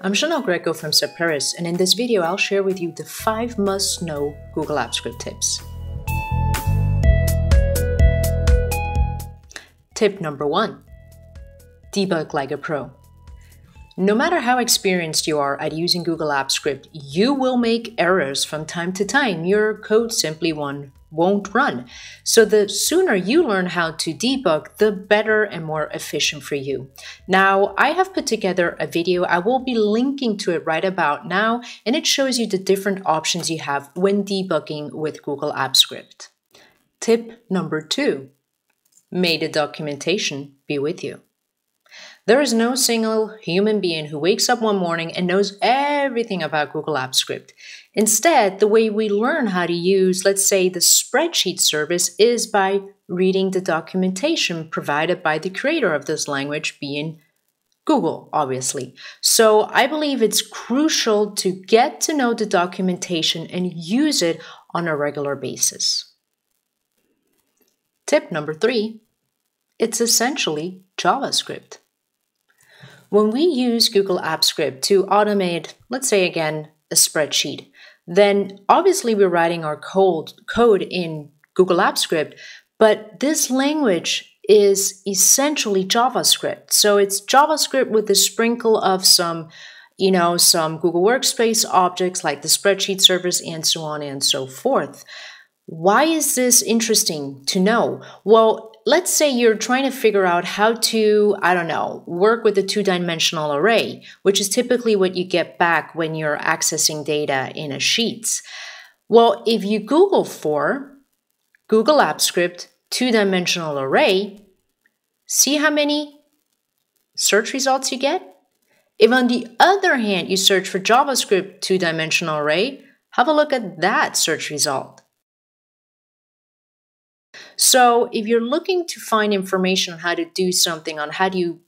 I'm Chanel Greco from Saperis, and in this video I'll share with you the 5 must-know Google Apps Script tips. Tip number 1. Debug like a pro. No matter how experienced you are at using Google Apps Script, you will make errors from time to time. Your code simply won't run. So the sooner you learn how to debug, the better and more efficient for you. Now, I have put together a video. I will be linking to it right about now, and it shows you the different options you have when debugging with Google Apps Script. Tip number 2. May the documentation be with you. There is no single human being who wakes up one morning and knows everything about Google Apps Script. Instead, the way we learn how to use, let's say, the spreadsheet service is by reading the documentation provided by the creator of this language, being Google, obviously. So I believe it's crucial to get to know the documentation and use it on a regular basis. Tip number 3, it's essentially JavaScript. When we use Google Apps Script to automate, let's say again, a spreadsheet, then obviously we're writing our code in Google Apps Script, but this language is essentially JavaScript. So it's JavaScript with a sprinkle of some Google Workspace objects like the spreadsheet service and so on and so forth. Why is this interesting to know? Well, let's say you're trying to figure out how to, I don't know, work with a two-dimensional array, which is typically what you get back when you're accessing data in a sheet. Well, if you Google for Google Apps Script two-dimensional array, see how many search results you get? If on the other hand, you search for JavaScript two-dimensional array, have a look at that search result. So if you're looking to find information on how to do something, on how do you,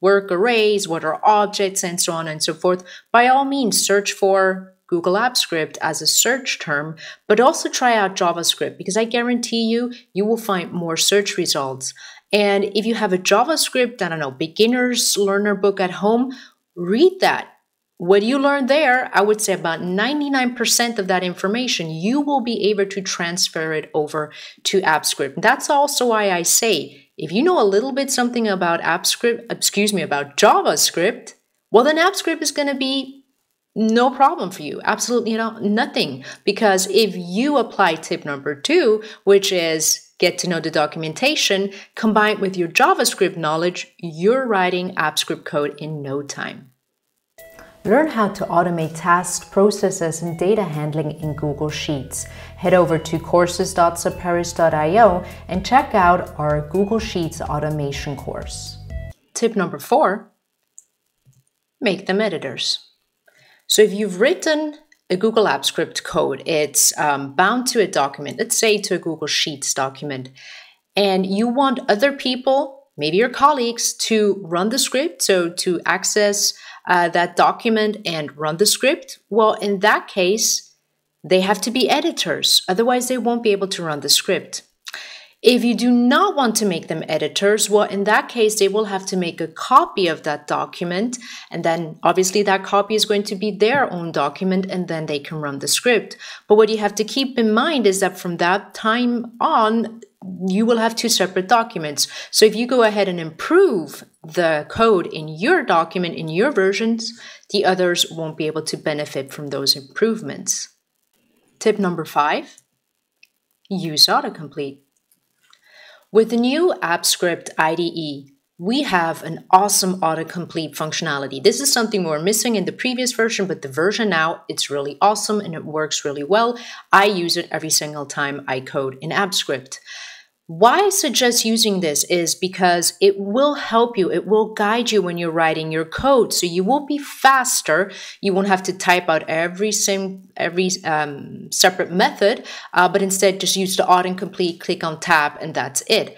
work arrays, what are objects, and so on and so forth, by all means, search for Google Apps Script as a search term, but also try out JavaScript, because I guarantee you will find more search results. And if you have a JavaScript, beginner's learner book at home, read that. What you learn there, I would say about 99% of that information, you will be able to transfer it over to Apps Script. That's also why I say, if you know a little bit something about JavaScript, well then Apps Script is going to be no problem for you. Absolutely nothing. Because if you apply tip number 2, which is get to know the documentation, combined with your JavaScript knowledge, you're writing Apps Script code in no time. Learn how to automate tasks, processes, and data handling in Google Sheets. Head over to courses.saperis.io and check out our Google Sheets automation course. Tip number 4, make them editors. So if you've written a Google Apps Script code, it's bound to a document, let's say to a Google Sheets document, and you want other people, maybe your colleagues, to run the script, so to access that document and run the script, well, in that case, they have to be editors. Otherwise, they won't be able to run the script. If you do not want to make them editors, well, in that case, they will have to make a copy of that document. And then, obviously, that copy is going to be their own document, and then they can run the script. But what you have to keep in mind is that from that time on, you will have two separate documents. So if you go ahead and improve the code in your document, in your versions, the others won't be able to benefit from those improvements. Tip number 5, use autocomplete. With the new Apps Script IDE, we have an awesome autocomplete functionality. This is something we were missing in the previous version, but the version now, it's really awesome and it works really well. I use it every single time I code in Apps Script. Why I suggest using this is because it will help you, it will guide you when you're writing your code, so you will be faster, you won't have to type out every separate method, but instead just use the autocomplete, click on tab, and that's it.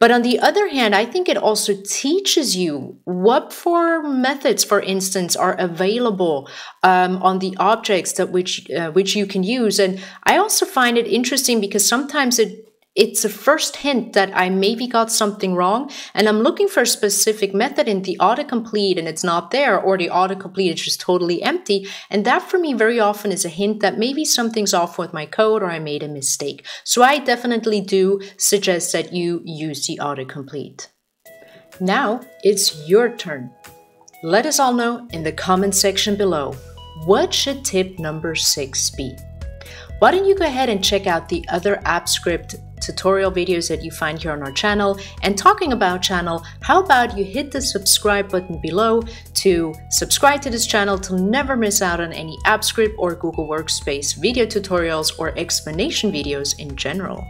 But on the other hand, I think it also teaches you what for methods, for instance, are available on the objects that which you can use. And I also find it interesting because sometimes it It's a first hint that I maybe got something wrong and I'm looking for a specific method in the autocomplete and it's not there, or the autocomplete is just totally empty. And that for me very often is a hint that maybe something's off with my code or I made a mistake. So I definitely do suggest that you use the autocomplete. Now it's your turn. Let us all know in the comment section below, what should tip number 6 be? Why don't you go ahead and check out the other AppScript tutorial videos that you find here on our channel. And talking about channel, how about you hit the subscribe button below to subscribe to this channel to never miss out on any AppScript or Google Workspace video tutorials or explanation videos in general.